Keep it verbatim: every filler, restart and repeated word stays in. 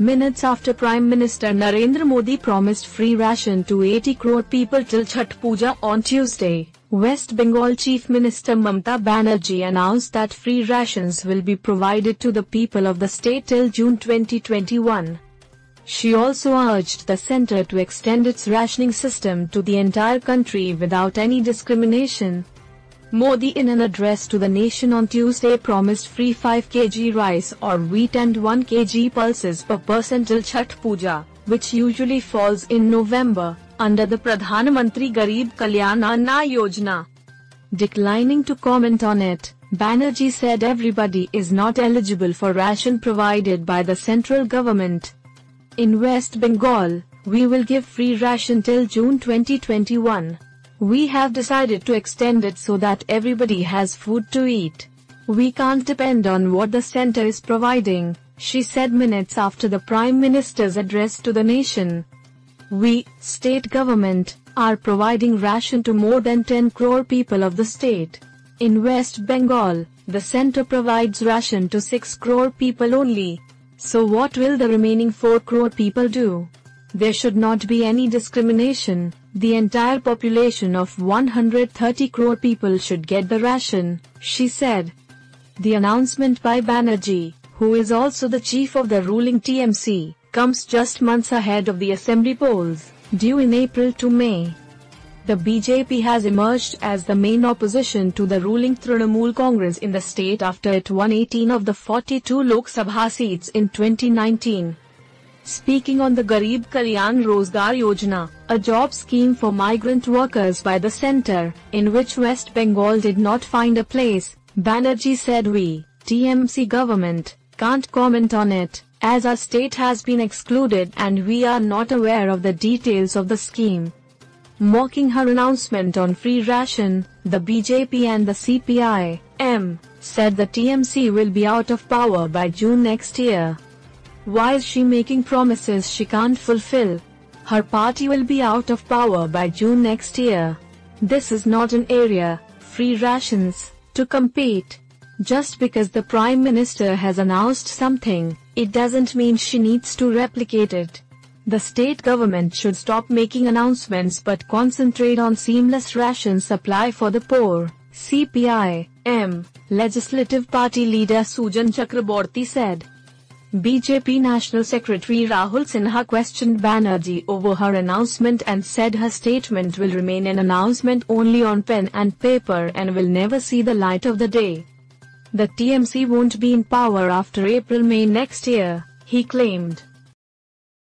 minutes after Prime Minister Narendra Modi promised free ration to eighty crore people till Chhath Puja on Tuesday, West Bengal Chief Minister Mamata Banerjee announced that free rations will be provided to the people of the state till June twenty twenty-one. She also urged the centre to extend its rationing system to the entire country without any discrimination. Modi, in an address to the nation on Tuesday, promised free five kilograms rice or wheat and one kilogram pulses per person till Chhath Puja, which usually falls in November, under the Pradhan Mantri Garib Kalyan Anna Yojana. Declining to comment on it, Banerjee said everybody is not eligible for ration provided by the central government. In West Bengal, we will give free ration till June twenty twenty-one. We have decided to extend it so that everybody has food to eat. We can't depend on what the centre is providing, she said minutes after the Prime Minister's address to the nation. We, state government, are providing ration to more than ten crore people of the state. In West Bengal, the centre provides ration to six crore people only. So what will the remaining four crore people do? There should not be any discrimination. The entire population of one hundred thirty crore people should get the ration, she said. The announcement by Banerjee, who is also the chief of the ruling T M C, comes just months ahead of the assembly polls, due in April to May. The B J P has emerged as the main opposition to the ruling Trinamool Congress in the state after it won eighteen of the forty-two Lok Sabha seats in twenty nineteen. Speaking on the Garib Kalyan Rozgar Yojana, a job scheme for migrant workers by the centre, in which West Bengal did not find a place, Banerjee said we, T M C government, can't comment on it, as our state has been excluded and we are not aware of the details of the scheme. Mocking her announcement on free ration, the B J P and the C P I(M) said the T M C will be out of power by June next year. Why is she making promises she can't fulfill? Her party will be out of power by June next year. This is not an area, free rations, to compete. Just because the Prime Minister has announced something, it doesn't mean she needs to replicate it. The state government should stop making announcements but concentrate on seamless ration supply for the poor, C P I(M) legislative party leader Sujan Chakraborty said. B J P National Secretary Rahul Sinha questioned Banerjee over her announcement and said her statement will remain an announcement only on pen and paper and will never see the light of the day. The T M C won't be in power after April-May next year, he claimed.